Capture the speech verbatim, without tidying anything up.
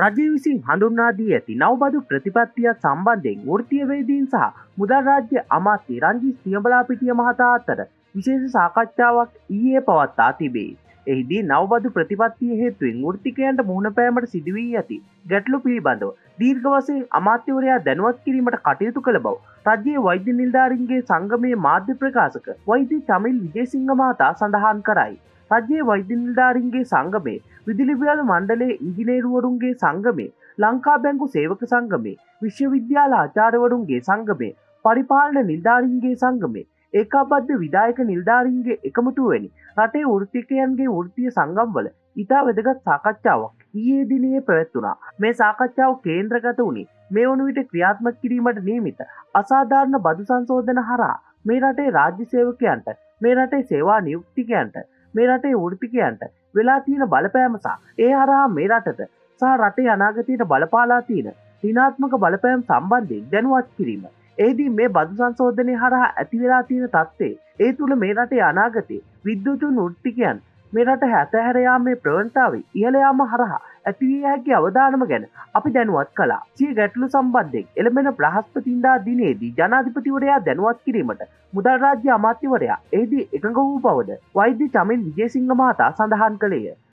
රජය විසින් හඳුන්වා දී ඇති නවබදු ප්‍රතිපත්තිය සම්බන්ධයෙන් වෘත්තීය වේදීන් සහ මුදල් රාජ්‍ය අමාත්‍ය රංජිත් සියඹලාපිටිය මහතා අතර විශේෂ සාකච්ඡාවක් ඊයේ පවත්වා තිබේ. එහිදී නවබදු ප්‍රතිපත්තිය හේතුවෙන් වෘත්තිකයන්ට මුහුණ පෑමට සිදු වී ඇති ගැටලු පිළිබඳව දීර්ඝ වශයෙන් අමාත්‍යවරයා දැනුවත් කිරීමට කටයුතු කළ බව රජයේ වෛද්‍ය නිලධාරීන්ගේ සංගමයේ මාධ්‍ය ප්‍රකාශක වෛද්‍ය චමිල් විජේසිංහ මහතා සඳහන් කරයි. රජයේ වෛද්‍ය නිලධාරීන්ගේ සංගමේ විදුලිබියල මණ්ඩලයේ ඉංජිනේරුවරුන්ගේ සංගමේ ලංකා බැංකු සේවක සංගමේ විශ්වවිද්‍යාල ආචාර්යවරුන්ගේ සංගමේ පරිපාලන නිලධාරීන්ගේ සංගමේ ඒකාබද්ධ විධායක නිලධාරීන්ගේ එකමුතුව වැනි රටේ වෘත්තිකයන්ගේ වෘත්තීය සංගම්වල ඉතා වැදගත් සාකච්ඡාවක් ඊයේ දිනේ පැවැත්ුණා. මේ සාකච්ඡාව කේන්ද්‍රගත වුණේ මේ වන විට ක්‍රියාත්මක කිරීමට නියමිත අසාධාරණ බදු සංශෝධන හරහා මේ රටේ රාජ්‍ය සේවකයන්ට මේ රටේ සේවා නියුක්තිකයන්ට මේ රටේ වෘත්තිකයන්ට වෙලා තියෙන බලපෑම සහ ඒ හරහා මේ රටට සහ රටේ අනාගතයට බලපාලා තියෙන ඍණාත්මක බලපෑම් සම්බන්ධයෙන් දැනුවත් කිරීම. එෙහිදී මේ බදු සංශෝධනය හරහා ඇති වෙලා තියෙන තත්ත්වය ඒ තුළ මේ රටේ අනාගතයේ විද්‍යුත් වෘත්තිකයන් මේ රට හැතහැර යාමේ ප්‍රවණතාවය ඉහළ යාම හරහා ඇති විය හැකි අවධානම ගැන අපි දැනුවත් කළා. සිය ගැටලු සම්බන්ධයෙන් එළඹෙන බ්‍රහස්පතින්දා දිනේදී ජනාධිපතිවරයා දැනුවත් කිරීමට මුදල් රාජ්‍ය අමාත්‍යවරයා එෙහිදී එකඟ වූ බවද වෛද්‍ය චමිල් විජේසිංහ මහතා සඳහන් කළේය.